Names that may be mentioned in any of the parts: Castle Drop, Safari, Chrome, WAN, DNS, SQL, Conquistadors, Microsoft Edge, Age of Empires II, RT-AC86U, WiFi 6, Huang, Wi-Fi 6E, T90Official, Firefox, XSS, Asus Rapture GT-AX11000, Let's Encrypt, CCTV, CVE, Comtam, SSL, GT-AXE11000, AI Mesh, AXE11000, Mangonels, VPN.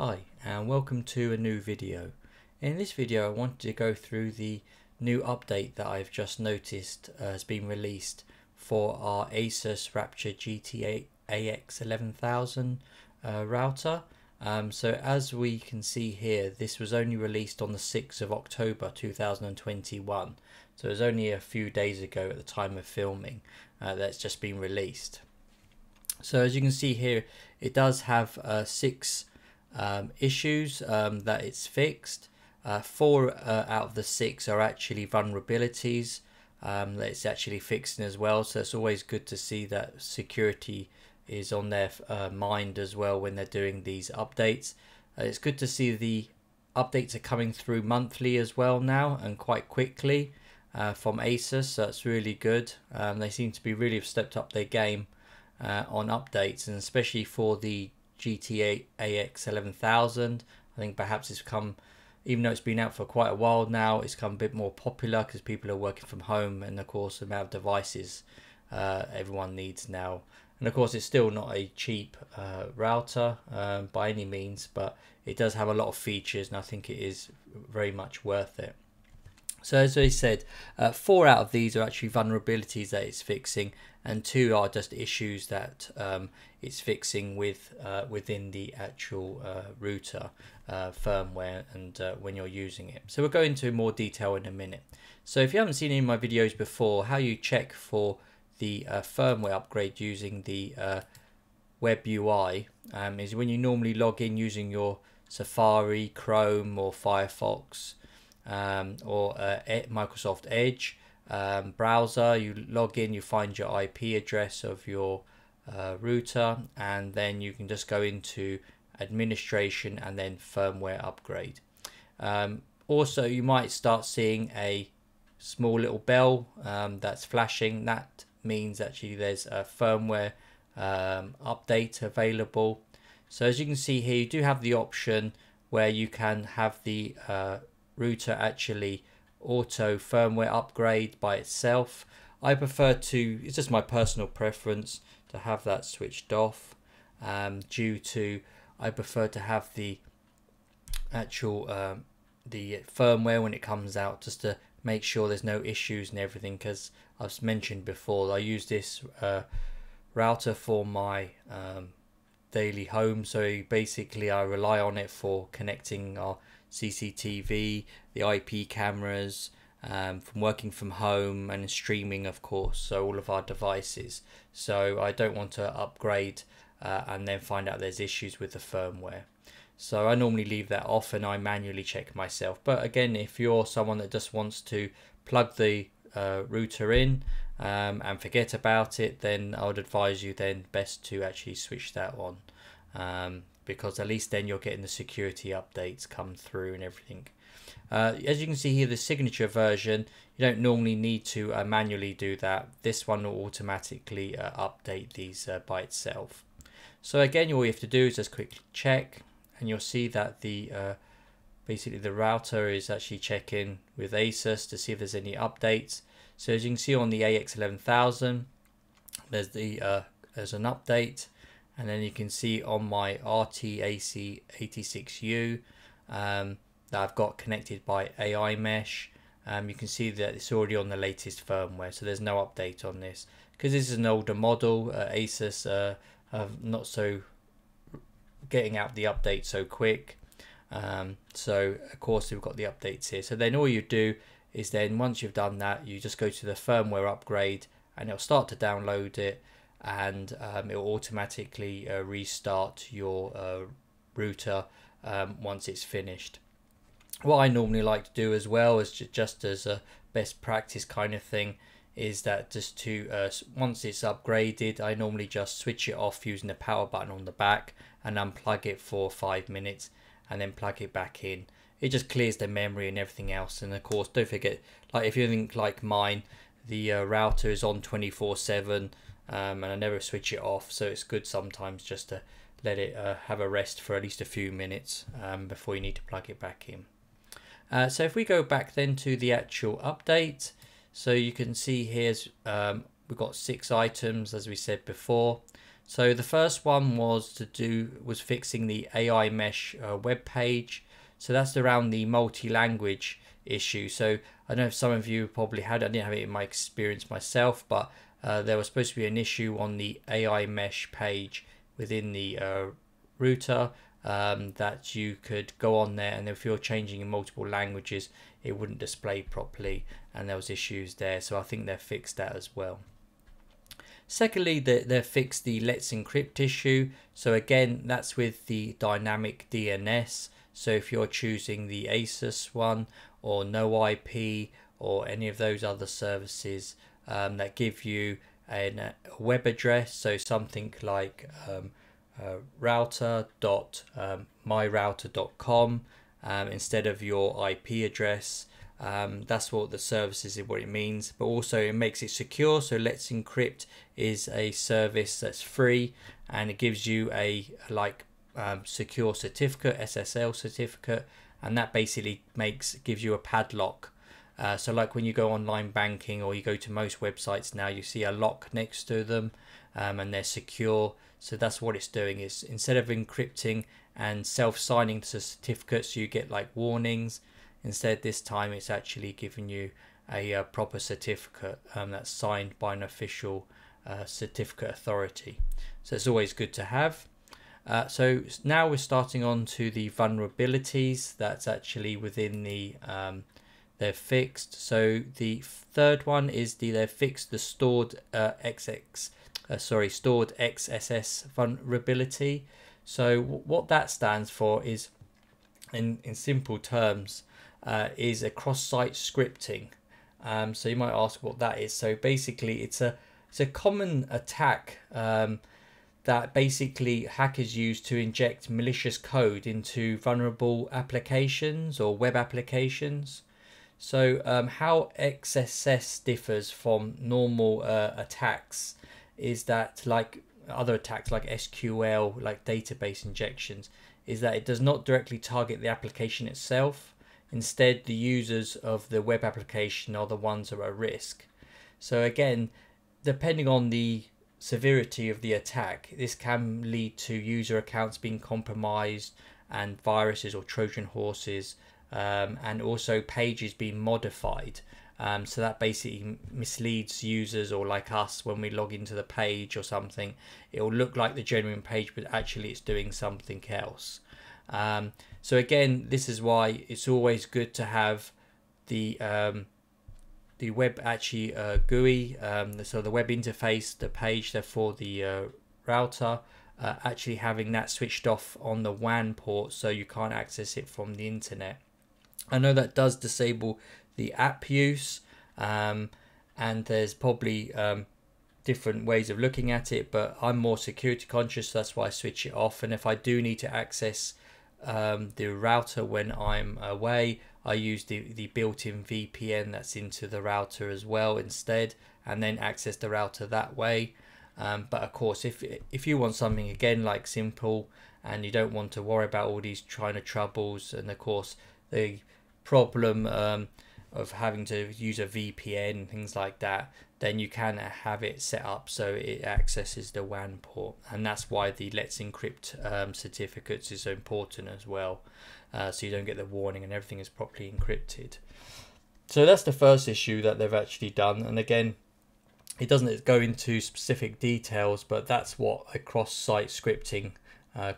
Hi and welcome to a new video. In this video I wanted to go through the new update that I've just noticed has been released for our Asus Rapture GT-AX11000 router. So as we can see here, this was only released on the 6th of October 2021. So it was only a few days ago at the time of filming that's just been released. So as you can see here, it does have six issues that it's fixed. Four out of the six are actually vulnerabilities that it's actually fixing as well, so it's always good to see that security is on their mind as well when they're doing these updates. It's good to see the updates are coming through monthly as well now, and quite quickly from Asus, so that's really good. They seem to be really have stepped up their game on updates, and especially for the GT-AX11000. I think perhaps it's come, even though it's been out for quite a while now, it's come a bit more popular because people are working from home, and of course the amount of devices everyone needs now. And of course it's still not a cheap router by any means, but it does have a lot of features and I think it is very much worth it. So as I said, four out of these are actually vulnerabilities that it's fixing, and two are just issues that it's fixing with within the actual router firmware and when you're using it. So we'll go into more detail in a minute. So if you haven't seen any of my videos before, how you check for the firmware upgrade using the web UI is when you normally log in using your Safari, Chrome or Firefox, or Microsoft Edge browser. You log in, you find your IP address of your router, and then you can just go into administration and then firmware upgrade. Also, you might start seeing a small little bell that's flashing. That means actually there's a firmware update available. So as you can see here, you do have the option where you can have the router actually auto firmware upgrade by itself. I prefer to, it's just my personal preference to have that switched off, due to I prefer to have the actual the firmware when it comes out, just to make sure there's no issues and everything, because I've mentioned before I use this router for my daily home, so basically I rely on it for connecting our CCTV, the IP cameras, from working from home and streaming, of course, so all of our devices. So I don't want to upgrade and then find out there's issues with the firmware. So I normally leave that off and I manually check myself. But again, if you're someone that just wants to plug the router in and forget about it, then I would advise you then best to actually switch that on, because at least then you're getting the security updates come through and everything. As you can see here, the signature version, you don't normally need to manually do that. This one will automatically update these by itself. So again, all you have to do is just quickly check, and you'll see that the basically the router is actually checking with Asus to see if there's any updates. So as you can see on the AX11000, there's an update. And then you can see on my RT-AC86U that I've got connected by AI Mesh, you can see that it's already on the latest firmware, so there's no update on this. Because this is an older model, Asus not so getting out the update so quick, so of course we've got the updates here. So then all you do is then once you've done that, you just go to the firmware upgrade and it'll start to download it, and it will automatically restart your router once it's finished. What I normally like to do as well, is just as a best practice kind of thing, is that just to once it's upgraded, I normally just switch it off using the power button on the back and unplug it for 5 minutes and then plug it back in. It just clears the memory and everything else. And of course, don't forget, like if you think like mine, the router is on 24/7. And I never switch it off, so it's good sometimes just to let it have a rest for at least a few minutes before you need to plug it back in. So if we go back then to the actual update, so you can see here's we've got six items as we said before. So the first one was fixing the AI Mesh web page. So that's around the multi-language issue. So I know some of you probably had, I didn't have it in my experience myself, but there was supposed to be an issue on the AI Mesh page within the router that you could go on there, and if you're changing in multiple languages, it wouldn't display properly, and there was issues there. So I think they've fixed that as well. Secondly, they fixed the Let's Encrypt issue. So again, that's with the dynamic DNS. So if you're choosing the Asus one or No IP or any of those other services that give you a web address, so something like router.myrouter.com instead of your IP address, that's what the service is, what it means, but also it makes it secure. So Let's Encrypt is a service that's free, and it gives you a secure certificate, SSL certificate, and that basically gives you a padlock. So like when you go online banking or you go to most websites now, you see a lock next to them, and they're secure. So that's what it's doing, is instead of encrypting and self-signing to certificates, you get like warnings. Instead this time it's actually giving you a proper certificate that's signed by an official certificate authority. So it's always good to have. So now we're starting on to the vulnerabilities that's actually within the they're fixed. So the third one is they've fixed the stored stored XSS vulnerability. So what that stands for is, in simple terms, is a cross-site scripting. So you might ask what that is. So basically, it's a common attack that basically hackers use to inject malicious code into vulnerable applications or web applications. So how XSS differs from normal attacks is that, like other attacks like SQL, like database injections, is that it does not directly target the application itself. Instead, the users of the web application are the ones who are at risk. So again, depending on the severity of the attack, this can lead to user accounts being compromised and viruses or Trojan horses, and also pages being modified, so that basically misleads users, or like us when we log into the page or something, it will look like the genuine page but actually it's doing something else. So again, this is why it's always good to have the web GUI, so the web interface, the page there for the router, actually having that switched off on the WAN port so you can't access it from the internet. I know that does disable the app use, and there's probably different ways of looking at it, but I'm more security conscious, so that's why I switch it off. And if I do need to access the router when I'm away, I use the built-in VPN that's into the router as well instead, and then access the router that way. But of course, if you want something again like simple, and you don't want to worry about all these China troubles, and of course the problem of having to use a VPN, things like that, then you can have it set up so it accesses the WAN port, and that's why the Let's Encrypt certificates is so important as well, so you don't get the warning and everything is properly encrypted. So that's the first issue that they've actually done, and again, it doesn't go into specific details, but that's what a cross-site scripting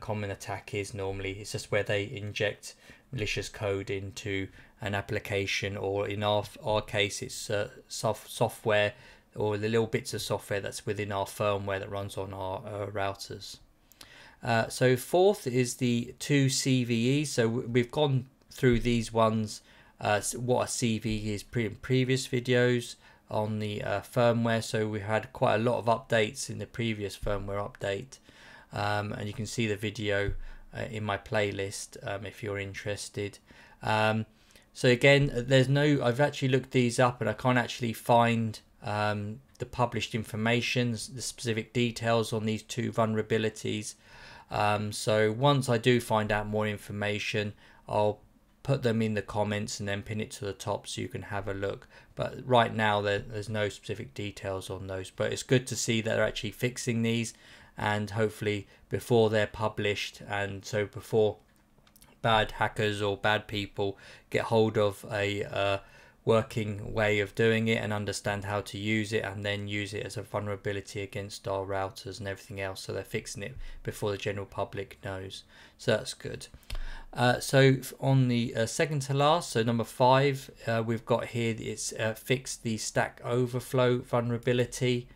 common attack is normally. It's just where they inject malicious code into an application, or in our case it's software, or the little bits of software that's within our firmware that runs on our routers. So fourth is the 2 CVE. So we've gone through these ones, what a CVE is in previous videos on the firmware. So we had quite a lot of updates in the previous firmware update, and you can see the video in my playlist if you're interested. So again, there's no, I've actually looked these up and I can't actually find the published information, the specific details on these two vulnerabilities. So once I do find out more information, I'll put them in the comments and then pin it to the top so you can have a look. But right now there's no specific details on those, but it's good to see that they're actually fixing these and hopefully before they're published, and so before bad hackers or bad people get hold of a working way of doing it and understand how to use it, and then use it as a vulnerability against our routers and everything else, so they're fixing it before the general public knows. So that's good. So on the second to last, so number 5, we've got here, it's fixed the Stack Overflow vulnerability.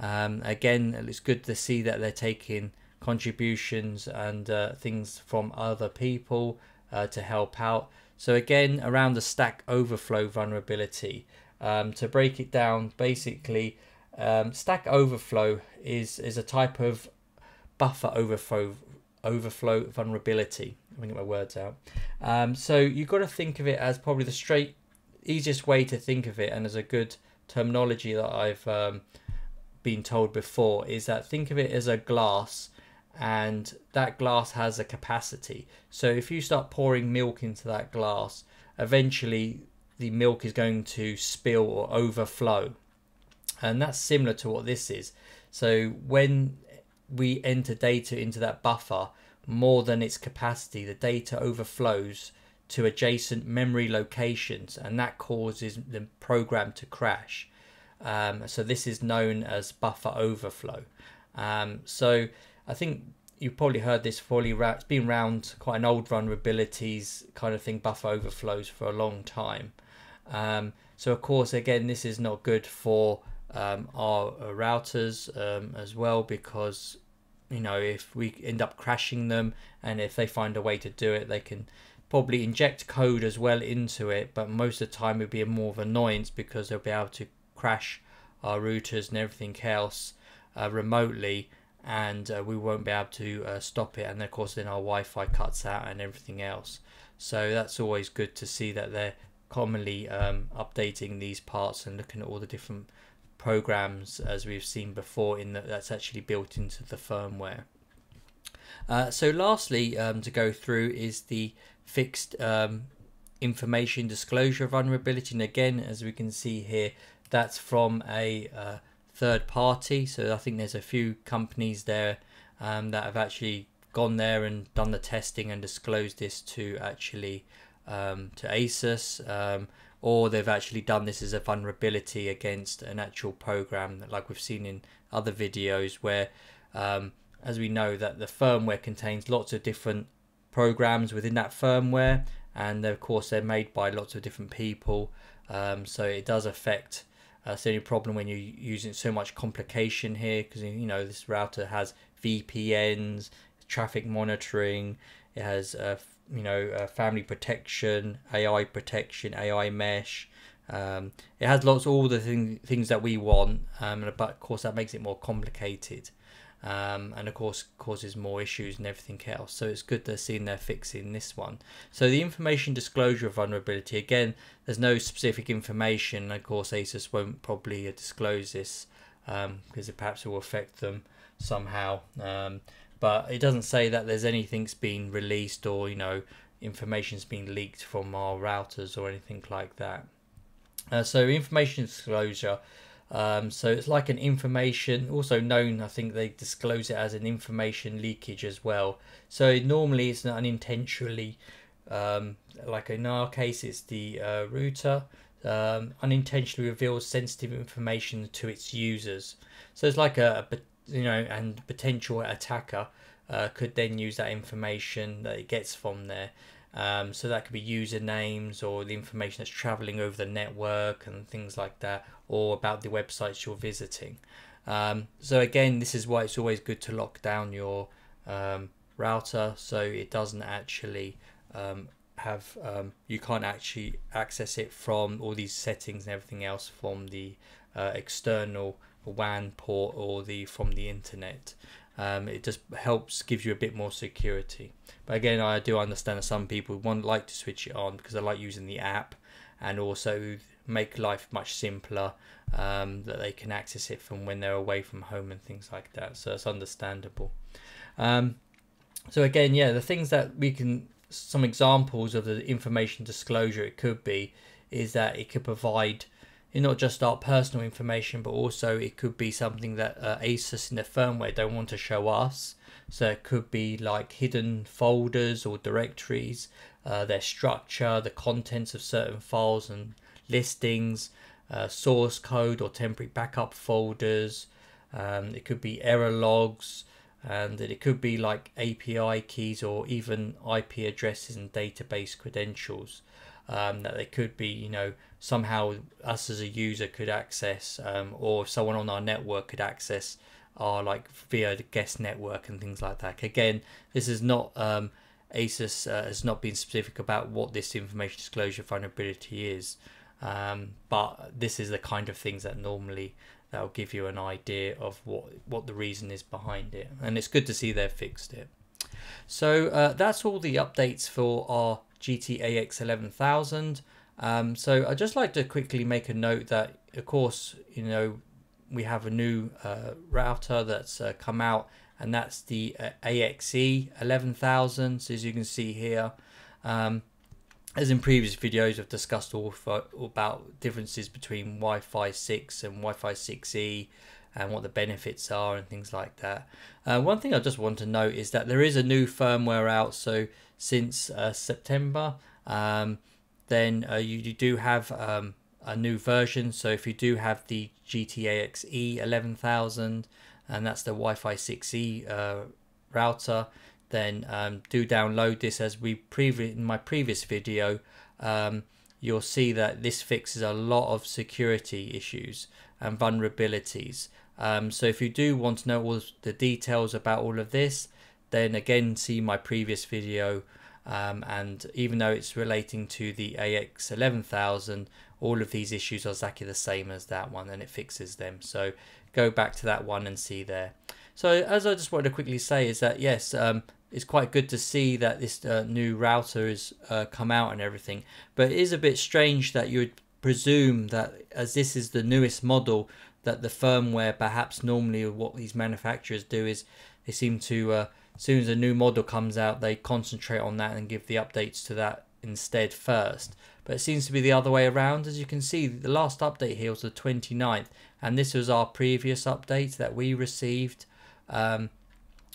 Again, it's good to see that they're taking contributions and things from other people to help out. So again, around the Stack Overflow vulnerability, to break it down, basically, Stack Overflow is a type of buffer overflow vulnerability. Let me get my words out. So you've got to think of it as probably the easiest way to think of it, and as a good terminology that I've been told before, is that think of it as a glass, and that glass has a capacity. So if you start pouring milk into that glass, eventually the milk is going to spill or overflow, and that's similar to what this is. So when we enter data into that buffer more than its capacity, the data overflows to adjacent memory locations, and that causes the program to crash. So this is known as buffer overflow. So I think you've probably heard this fully. It's been around, quite an old vulnerabilities kind of thing, buffer overflows, for a long time. So of course, again, this is not good for our routers as well, because, you know, if we end up crashing them, and if they find a way to do it, they can probably inject code as well into it, but most of the time it'd be more of an annoyance, because they'll be able to crash our routers and everything else remotely, and we won't be able to stop it, and of course then our Wi-Fi cuts out and everything else. So that's always good to see that they're commonly updating these parts and looking at all the different programs, as we've seen before, in that that's actually built into the firmware. So lastly, to go through is the fixed information disclosure vulnerability, and again, as we can see here, that's from a third party. So I think there's a few companies there that have actually gone there and done the testing and disclosed this to actually to Asus, or they've actually done this as a vulnerability against an actual program, like we've seen in other videos, where as we know that the firmware contains lots of different programs within that firmware, and of course they're made by lots of different people, so it does affect. It's the only problem when you're using so much complication here, because, you know, this router has VPNs, traffic monitoring, it has you know, family protection, AI protection, AI mesh. It has lots of all the things that we want, but of course that makes it more complicated, and of course causes more issues and everything else. So it's good they're seeing they're fixing this one. So the information disclosure vulnerability, again, there's no specific information. Of course Asus won't probably disclose this because perhaps it will affect them somehow, but it doesn't say that there's anything's been released, or, you know, information's been leaked from our routers or anything like that. So information disclosure, so it's like an information, also known, I think they disclose it as an information leakage as well. So normally it's not unintentionally, like in our case it's the router unintentionally reveals sensitive information to its users. So it's like you know, and potential attacker could then use that information that it gets from there. So that could be usernames, or the information that's traveling over the network and things like that, or about the websites you're visiting. So again, this is why it's always good to lock down your router, so it doesn't actually have, you can't actually access it from all these settings and everything else from the external WAN port or from the internet. It just helps, gives you a bit more security. But again, I do understand that some people like to switch it on because they like using the app, and also make life much simpler, that they can access it from when they're away from home and things like that. So it's understandable. So again, yeah, the things that we can, some examples of the information disclosure it could be, is that it could provide not just our personal information, but also it could be something that Asus in the firmware don't want to show us. So it could be like hidden folders or directories, their structure, the contents of certain files and listings, source code or temporary backup folders. It could be error logs, and it could be like API keys or even IP addresses and database credentials that they could be, you know, somehow us as a user could access, or someone on our network could access our, like, via the guest network and things like that. Again, this is not Asus has not been specific about what this information disclosure vulnerability is, but this is the kind of things that normally that'll give you an idea of what the reason is behind it. And it's good to see they've fixed it. So that's all the updates for our GT-AX11000. So I'd just like to quickly make a note that, of course, you know, we have a new router that's come out, and that's the AXE11000. So as you can see here, as in previous videos, I've discussed all about differences between Wi-Fi 6 and Wi-Fi 6E and what the benefits are and things like that. One thing I just want to note is that there is a new firmware out. So since September, then you do have a new version. So if you do have the GT-AXE11000, and that's the Wi-Fi 6E router, then do download this. As we previewed in my previous video, you'll see that this fixes a lot of security issues and vulnerabilities. So if you do want to know all the details about all of this, then again, see my previous video. And even though it's relating to the AX11000, all of these issues are exactly the same as that one, and it fixes them. So go back to that one and see there. So as I just wanted to quickly say is that, yes, it's quite good to see that this new router has come out and everything, but it is a bit strange that you would presume that as this is the newest model, that the firmware, perhaps normally what these manufacturers do is they seem to, as soon as a new model comes out, they concentrate on that and give the updates to that instead first. But it seems to be the other way around. As you can see, the last update here was the 29th, and this was our previous update that we received on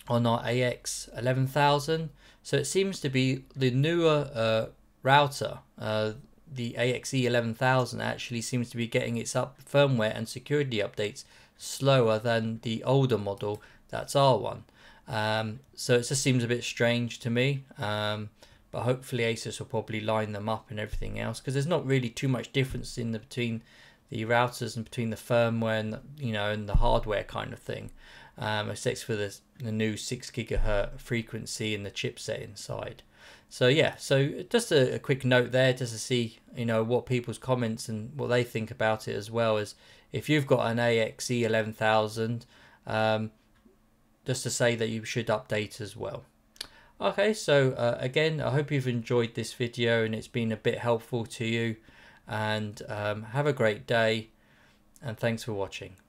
our AX11000. So it seems to be the newer router, the AXE11000, actually seems to be getting its firmware and security updates slower than the older model. That's our one. So it just seems a bit strange to me, but hopefully Asus will probably line them up and everything else, because there's not really too much difference in between the routers and between the firmware and, you know, and the hardware kind of thing, except for the new 6 GHz frequency and the chipset inside. So yeah, so just a quick note there, just to see, you know, what people's comments and what they think about it, as well as if you've got an AXE11000, just to say that you should update as well. Okay, so again, I hope you've enjoyed this video and it's been a bit helpful to you, and have a great day, and thanks for watching.